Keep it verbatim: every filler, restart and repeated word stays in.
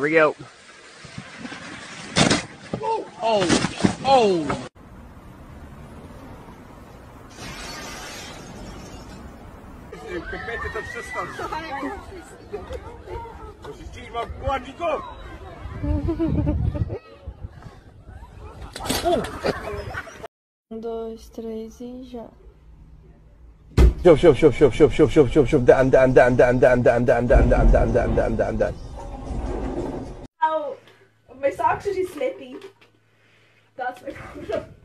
Here we go. Oh, oh, oh. Competitive system. Um, dois, três e já. Shove, shove, shove, shove, shove, shove, shove, shove, shove, down, down, down, down, down, down, down, down, down, down, down, down, down, down. Oh, my socks are too slippy. That's my problem.